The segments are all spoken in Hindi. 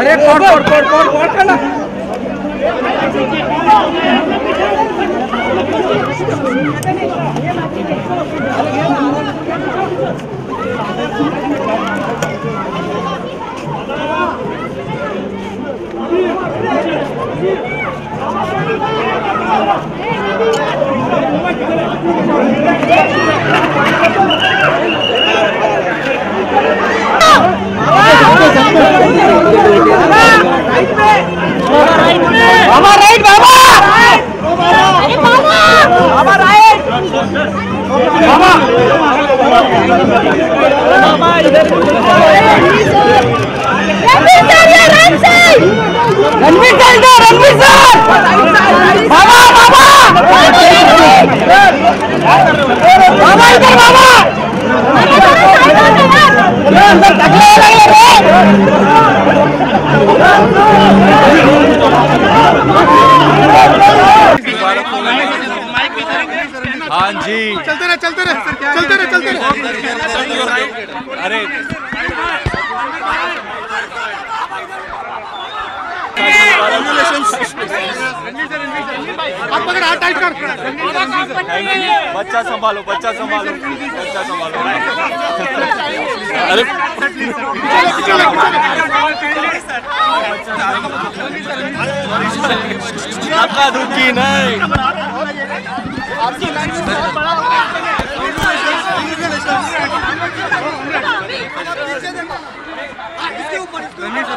अरे कौन कौन कौन कौन कौन कला हाँ जी चलते रहे अरे आप पकड़ हाथ टाइट कर बच्चा संभालो अरे रुकी नहीं पकड़ो हटो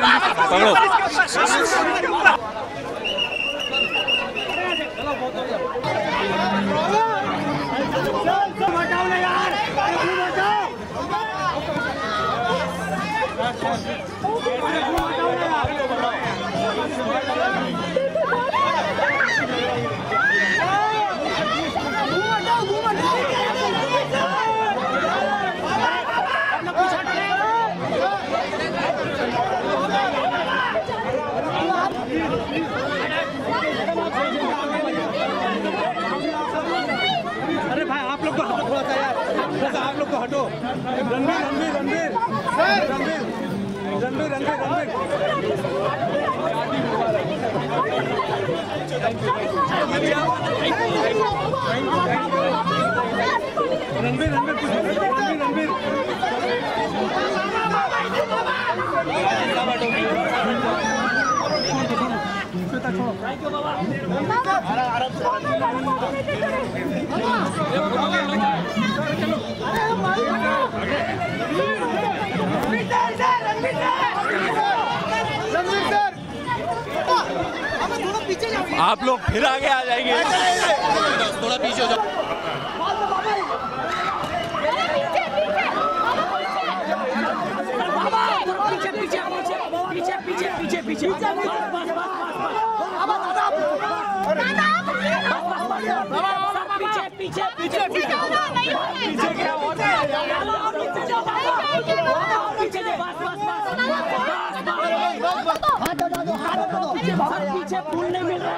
आप लोग फिर आगे आ जाएंगे थोड़ा पीछे हो जाओ पीछे पीछे फूल नहीं मिल रहा है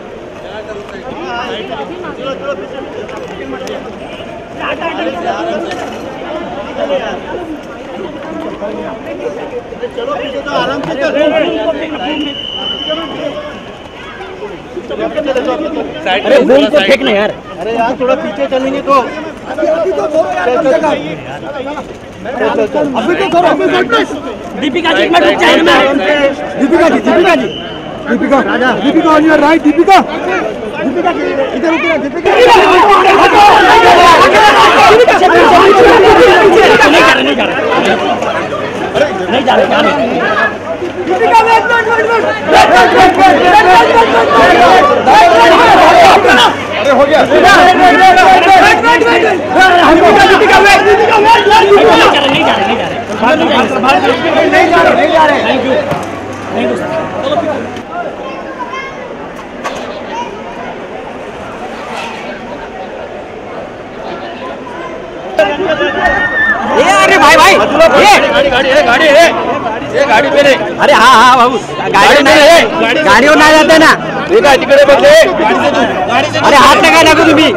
चलो पीछे तो आराम से चलो यार। अरे यार थोड़ा पीछे चलेंगे तो दीपिका जी राइट दीपिका नहीं जा अरे हो गया नहीं जा रहे गाड़ी मेरे अरे हाँ हाँ बाबू गाड़ीवर नाही जाते ना तिकडे बघले अरे हात नका लागू तुम्ही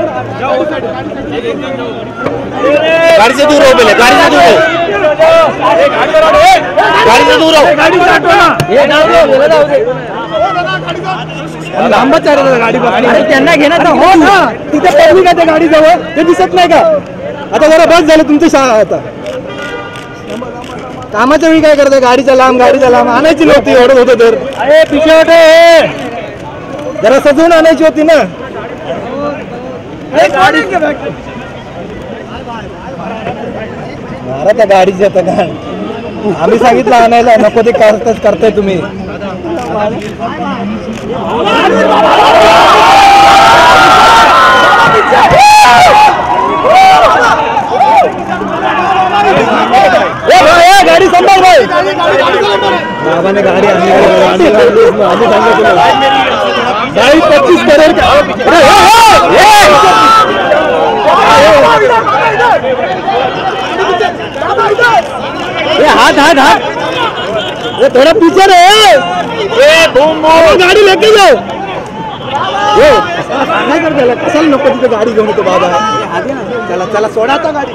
गाडीवर अरे त्यांना घेणार तर हो ना तिथे पब्लिक आहे गाडी जवळ ते दिसत नाही का आता जरा बस झालं तुमची शाळा आता कामाच्या वेळी काय करता गाडीचा लांब आणायची नव्हती एवढं होतं तर अरे पिछे होते जरा सजून आणायची होती ना मारा त्या गाडीची आता काय आम्ही सांगितलं आणायला नको ते करताय तुम्ही गाड़ी संभाल भाई बाबा ने गाड़ी भाई 25 करोड़ का हाथ ये थोड़ा पीछे रहे गाड़ी लेके जाओ नहीं कर दिया कसल नको तिथे गाड़ी घेऊन तो बाबा चला चला सोडा तो गाड़ी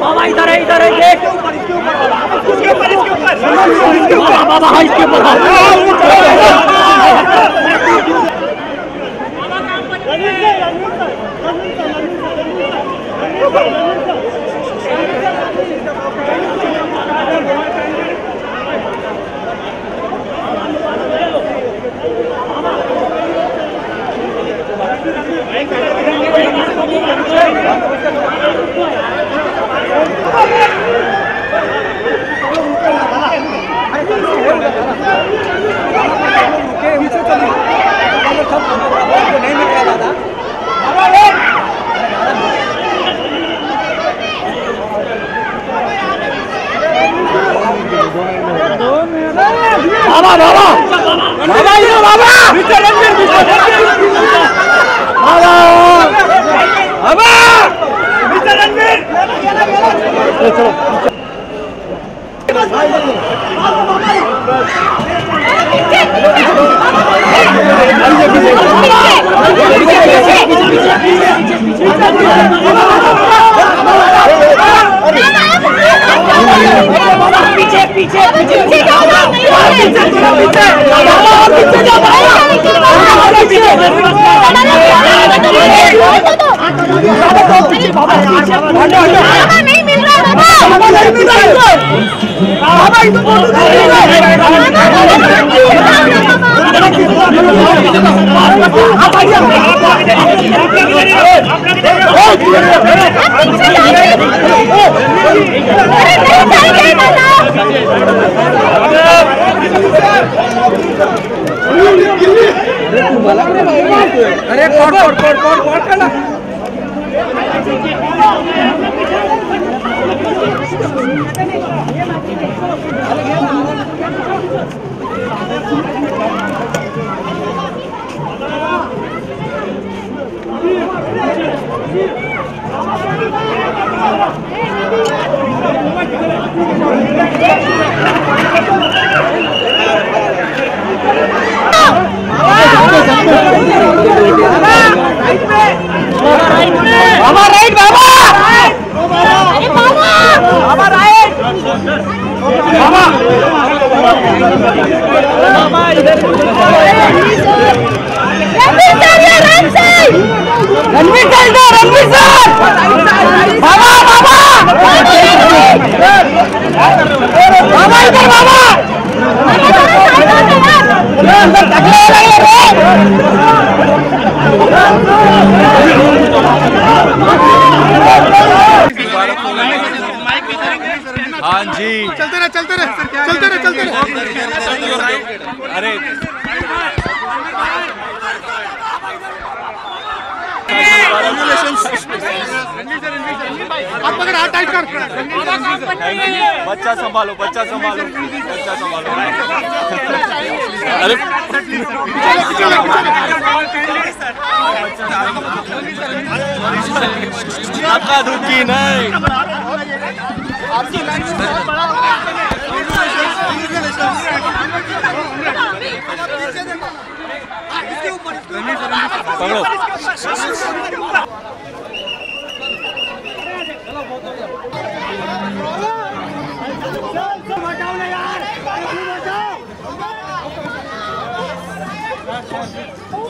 बाबा इधर है पीछे नहीं मिल रहा अरे कौन कौन कौन कौन कौन कला हाँ जी चलते रहे अरे बच्चा संभालो अरे आपका दुखी नहीं आपकी लाइन में बहुत बड़ा होगा इसके ऊपर पकड़ो चलो बहुत हो गया हटाओ ना यार हटो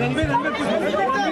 रणवीर